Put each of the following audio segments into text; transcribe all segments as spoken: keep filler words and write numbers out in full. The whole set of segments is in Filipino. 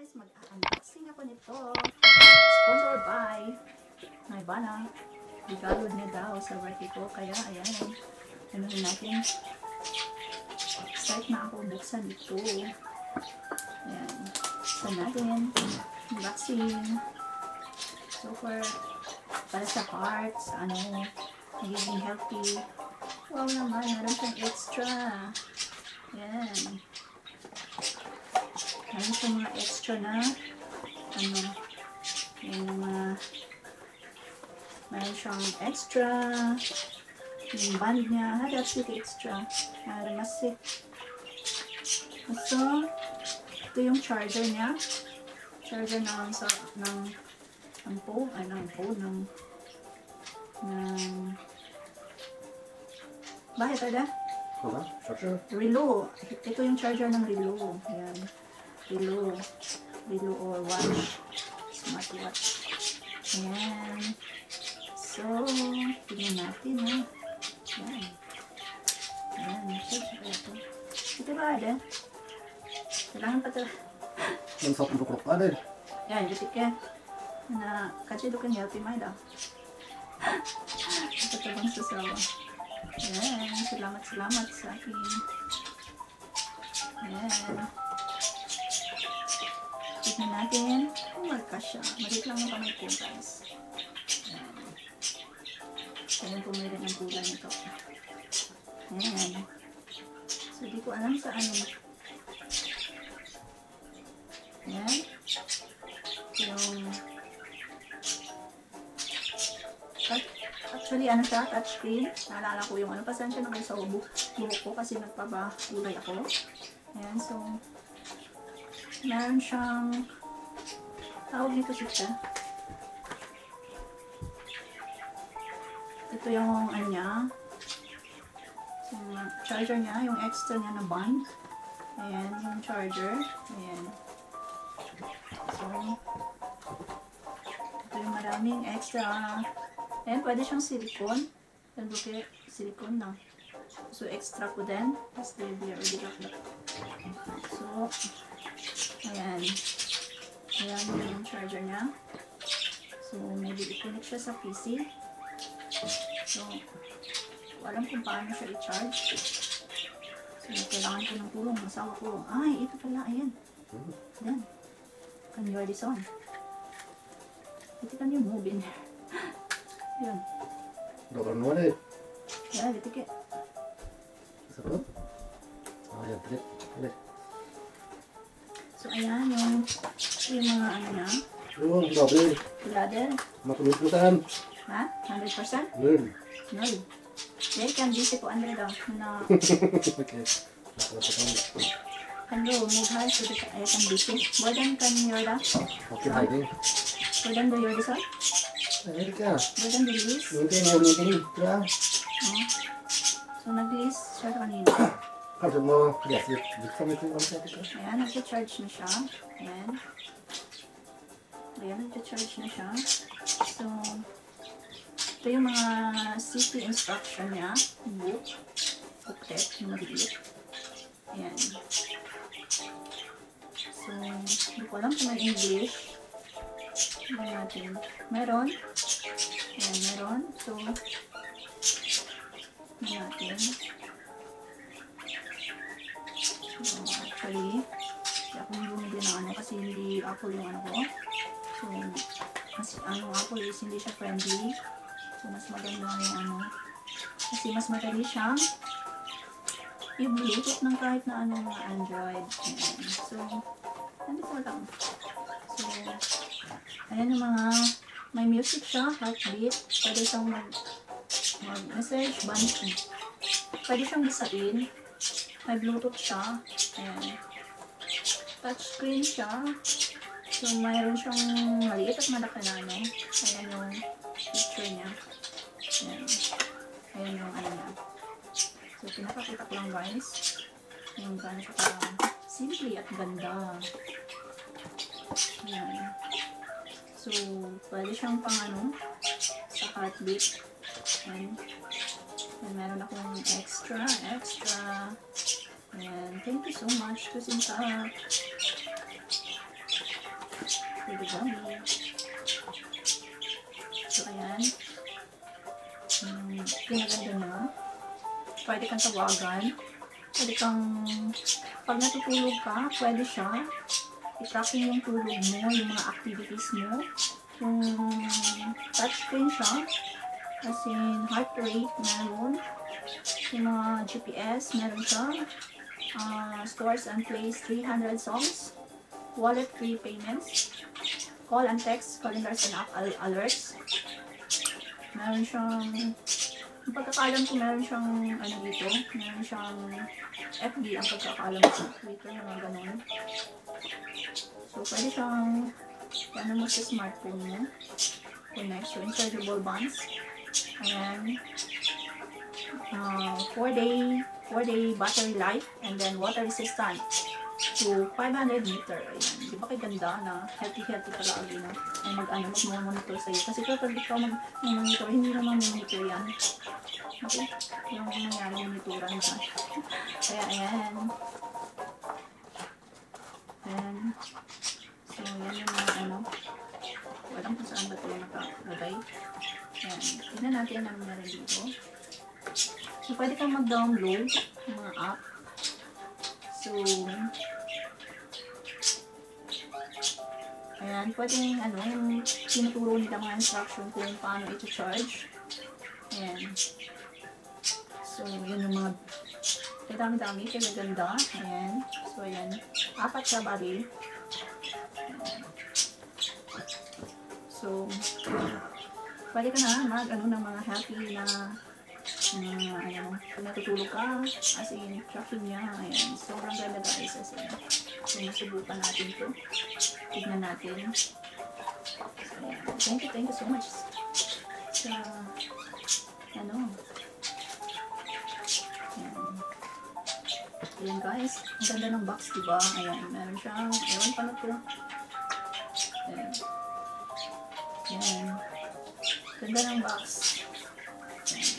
guys, mag-unboxing ako nito. Sponsored by may banang igalod niya daw sa rati ko. Kaya ayan, ano natin, excited na ako buksan ito. Ayan, buksan natin unboxing. So far para sa hearts, ano, magiging healthy. Wow naman, meron pang extra. Ayan, meron pang mga extra na ano, yung mga meron siyang extra yung band niya, ha, that's it, extra masik. So ito yung charger niya, charger ng sa ng ng phone, ay ng phone ng ng bahay tada. Okay, charger. Relo. Ito yung charger ng Relo. Ayan. Relo. Relo or watch. Smart watch. Ayan. So, tignan natin, ha. Ayan. Ayan. Ito. Ito ba, Aden? Kailangan pa ito. Yung sa pulok-pulok pa, Aden. Ayan, gutik yan. Na, kasi ito kang healthy mind, ah. Ito bang susawa. Ayan, salamat, salamat sa akin. Ayan. Tignan natin. Oh my gosh, siya. Malit lang yung kamay ko, guys. Ayan. Ayan, pumili ng gula nito. Ayan. So, di ko alam sa ano. Ayan. Yung... actually, ano siya, touchscreen. Naalala ko yung ano, pasensya na kayo sa ubo. Buhok ko kasi nagpabakulay ako. Ayan, so, meron siyang, tawag nito siya. Ito yung, ano niya, yung charger niya, yung extra niya na band. Ayan, yung charger. Ayan. So, ito yung maraming extra. Ayan, pwede siyang silicone. Ayan, buke, silicone na. So, extra ko din. Tapos, there will be already locked. So, ayan. Ayan yung charger niya. So, maybe i-connect siya sa P C. So, alam kung paano siya i-charge. So, kailangan ko ng pulong. Masawa ko. Ay, ito pala. Ayan. Then, can you already saw? Ito can you move in there? Yun. Dolar nuwala eh. Yan, bitik eh. Isa ko? Ah, yan, bitik. So, ayan yung yung mga ano na. Yun, doble. Wala din. one hundred percent. Ha? one hundred percent? Nul. Nul. Yan, ikan dito po, Andre daw. Na... okay. Kando, move high to the ikan dito. Bodan kan yoda. Okay, high din. Bodan do yoda sa? Ayan ka. Bagang bilis. Muntin, muntin. Kaya. So, nag-list siya kanina. Kasi mo, yes, yes. Ayan, nag-charge na siya. Ayan. Ayan, nag-charge na siya. So, ito yung mga safety instruction niya. Book. Booklet. Yung mag-list. Ayan. So, hindi ko alam kung may English. Ayan natin. Meron. Ayan, meron. So, ayan natin. So, actually, hindi akong bumili ng ano kasi hindi Apple yung ano ko. So, kasi ano, Apple is hindi siya friendly. So, mas maganda yung ano. Kasi mas madali siyang i-bluetooth ng kahit na ano mga Android. Ayan. So, nandito lang. So, ayan yung mga, may music siya, heartbeat, pwede siyang mag-message, mag banking. Pwede siyang bisain, may Bluetooth siya, ayan. Touchscreen siya, so mayroon siyang maliit at malaki na ano, ayan yung picture niya, ayan, ayan yung ano niya. So pinapakita ko lang guys, yung gano'n siya parang simple at ganda. Ayan. So, pwede siyang pang ano, sa heartbeat. Ayan. Ayan, meron akong extra, extra. Ayan, thank you so much to Sinta. pwede kang tawagan, pwede kang, pag natutulog ka, pwede siya i-tracking yung tulog mo, yung mga activities mo, yung touchscreen siya, as in heart rate meron, yung mga G P S meron siya, uh, stores and plays three hundred songs, wallet free payments, call and text, calendars and app alerts, meron siyang, ang pagkakaalam ko meron siyang ano dito, meron siyang F B ang pagkakaalam ko, Twitter naman ganun. So pwede siyang ano mo sa smartphone mo, connect, so incredible bonds. Ayan, four day uh, battery life and then water resistant to five hundred meter. Ayan, di ba kayo ganda na healthy-healthy pala agad na ay mag-ano, mag-monitor sa'yo. Kasi kung pag ikaw mag-monitor, hindi naman monitor yan. Okay, yung nangyari monitoran siya. Kaya ayan. Ayan. So, yan yung mga ano. Walang kung saan ba ito nakalagay. Ayan, tignan natin ang meron dito. So, pwede kang mag-download ng mga app. So, ayan, pwedeng ano, yung tinuturo nila mga instruction kung paano ito charge. Ayan. So, yun yung mga kadami-dami, kaya ganda. Ayan. So, ayan. Apat siya baril. Ayan. So, pwede ka na mag, ano, ng mga happy na na, ayan, natutulog ka, as in, tracking niya, ayan, sobrang ganda guys, as in, so, masubukan natin ito, tignan natin, so, ayan, thank you, thank you so much, sa, ano, ayan, ayan guys, ang ganda ng box, diba, ayan, meron siyang, ewan pa na ito, ayan, ayan, ganda ng box, ayan,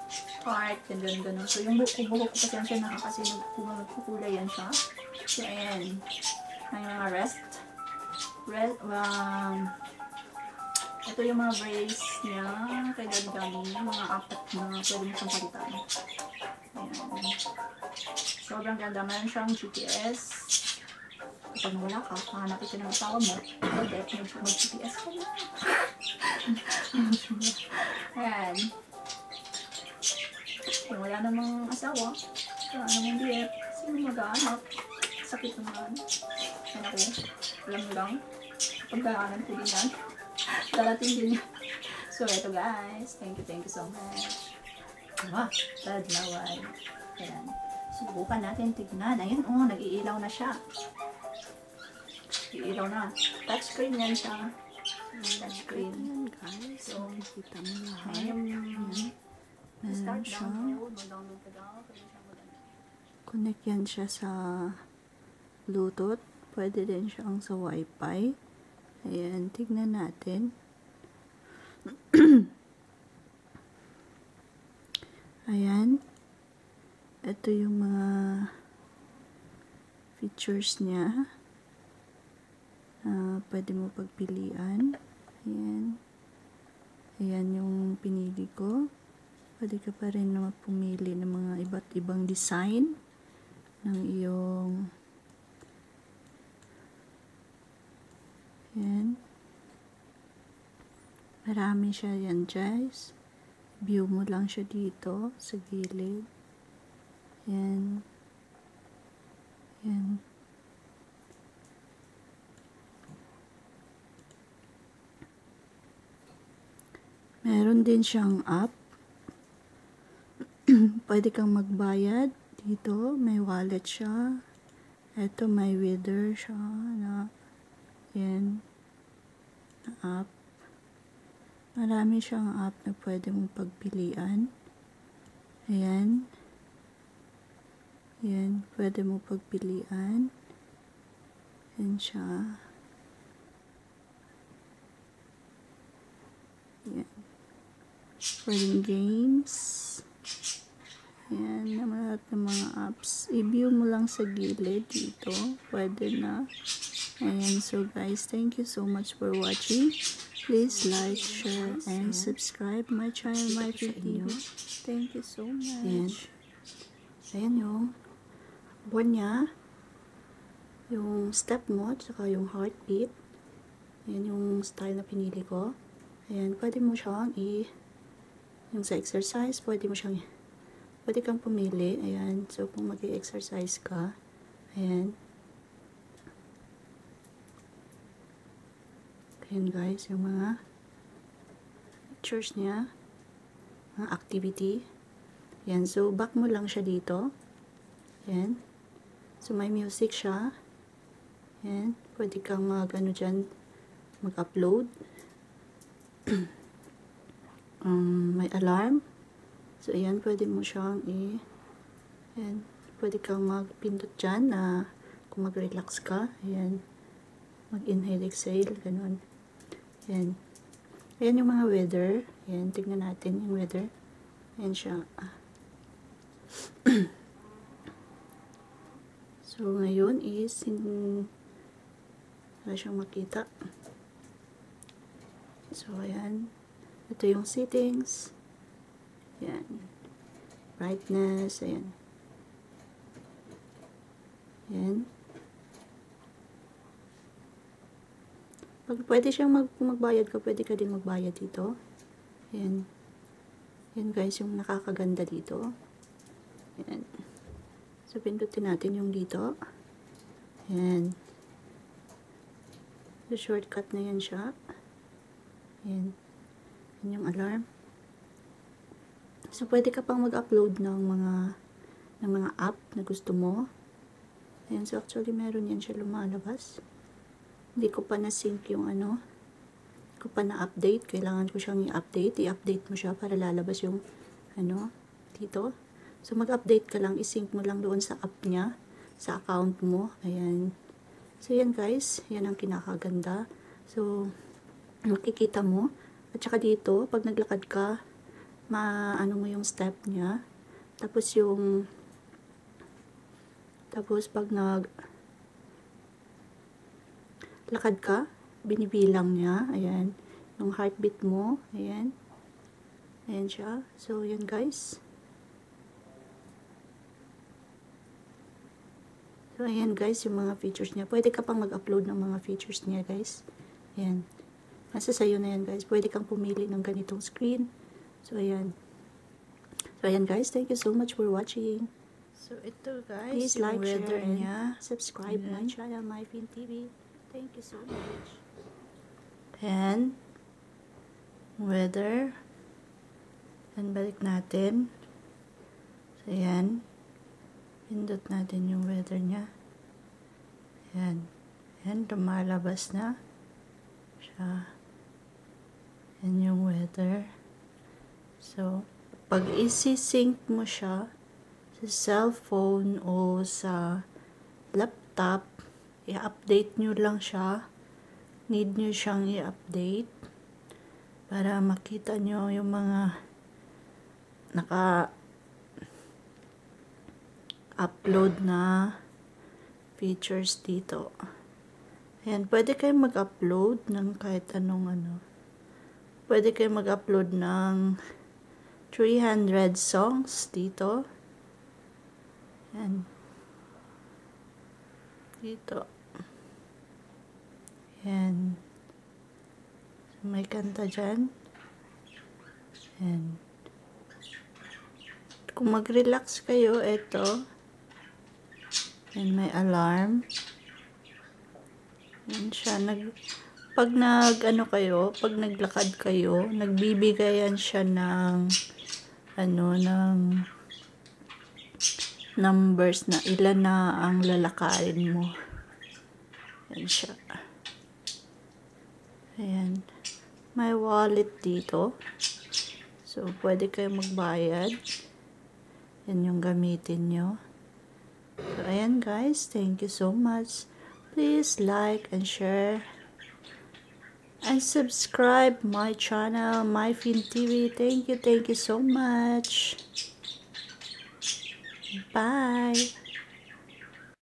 Part, and then ganun. So, yung buhok ko kasi yan siya na kasi nagkukulay yan siya. So, ayan. May mga rest. Rest, um, ito yung mga brace niya. Kay Daddy Gami. Mga apat na pwede mo siyang palitan. Ayan. Sobrang ganda. Mayroon siyang G P S. Kapag wala ka, hanapin siya ng asawa mo. Pwede, mag-G P S ka na. Ayan. Kung wala namang asawa, wala namang diet, sino mag-aanap? Sakit naman. Ayan ako, alam mo lang. Pagdaanan ko din yan. Dalating din yan. So, eto guys. Thank you, thank you so much. Ah, tadlawan. Ayan. Subukan natin tignan. Ayan, oh, nag-iilaw na siya. Nag-iilaw na. Touchscreen yan siya. Touchscreen. Ayan guys. So, kita mo lahat. Ayan. Start down, connect yan siya sa Bluetooth. Pwede din siyang sa Wi-Fi. Ayan, tignan natin. Ayan. Ito yung mga features niya. Uh, pwede mo pagpilian. Ayan. Ayan yung pinili ko. Pwede ka pa rin na pumili ng mga iba't ibang design ng iyong yan. Marami siya yan guys. View mo lang siya dito sa gilid. Yan. Yan. Meron din siyang app. Pwede kang magbayad dito, may wallet siya. Ito may wither siya na yan na app. Marami siyang app na pwede mong pagpilian. Ayan. Yan, pwede mo pagpilian. Yan siya. Yan. Pwedeng games. Yan, naman lahat ng mga apps. I-view mo lang sa gilid dito. Pwede na. Ayan, so guys, thank you so much for watching. Please like, share, and subscribe my channel, Mayfint T V. Thank you so much. Yan. Ayan yung buwan niya, yung step mo, tsaka yung heartbeat. Ayan yung style na pinili ko. Ayan, pwede mo siyang i- yung sa exercise, pwede mo siyang, pwede kang pumili. Ayan, so kung mag-exercise ka, ayan. Ayan guys, yung mga pictures niya, mga activity. Ayan, so back mo lang siya dito. Ayan. So may music siya. Ayan, pwede kang mag ano dyan, mag-upload. um, may alarm. So ayan, pwede mo siyang i- ayan, pwede kang magpindot dyan na kung mag-relax ka. Ayan, mag-inhale, exhale, ganun. Ayan. Ayan yung mga weather. Ayan, tignan natin yung weather. Ayan siya. So ngayon is in, wala siyang makita. So ayan, ito yung settings. Ayan, brightness. Ayan, ayan, pag pwede siyang mag, magbayad ka, pwede ka din magbayad dito. Ayan, ayan guys yung nakakaganda dito. Ayan. So, pindutin natin yung dito. Ayan. So, shortcut na yan siya. Ayan. Ayan yung alarm. So, pwede ka pang mag-upload ng mga ng mga app na gusto mo. Ayan. So, actually, meron yan siya lumalabas. Hindi ko pa na-sync yung ano. Hindi ko pa na-update. Kailangan ko siyang i-update. I-update mo siya para lalabas yung ano, dito. So, mag-update ka lang. I-sync mo lang doon sa app niya. Sa account mo. Ayan. So, yan guys. Yan ang kinakaganda. So, makikita mo. At saka dito, pag naglakad ka, ma-ano mo yung step niya. Tapos yung, tapos pag nag lakad ka, binibilang niya. Ayan. Yung heartbeat mo. Ayan. Ayan siya. So, yan guys. So, ayan guys, yung mga features niya. Pwede ka pang mag-upload ng mga features niya, guys. Ayan. Nasa sayo na yan, guys. Pwede kang pumili ng ganitong screen. So, ayan. So, ayan guys. Thank you so much for watching. So, ito guys. Please like, share, and niya. subscribe ayan. my channel, Mayfint T V. Thank you so much. And weather. And balik natin. So, ayan. Pindot natin yung weather niya. Ayan. Ayan, tumalabas na siya. Ayan yung weather. So, pag isi-sync mo siya sa cellphone o sa laptop, i-update nyo lang siya. Need nyo siyang i-update para makita nyo yung mga naka- upload na features dito. Ayan, pwede kayong mag-upload ng kahit anong ano. Pwede kayong mag-upload ng three hundred songs dito. Ayan. Dito. Ayan. So, may kanta dyan. Ayan. Kung mag-relax kayo, eto. And may alarm. Yan siya. Nag, pag nag, ano kayo, pag naglakad kayo, nagbibigayan siya ng, ano, ng numbers na ilan na ang lalakarin mo. Yan siya. Ayan. May wallet dito. So, pwede kayo magbayad. Yan yung gamitin nyo. So ayan guys, thank you so much. Please like and share and subscribe my channel, Mayfint T V. Thank you, thank you so much. Bye.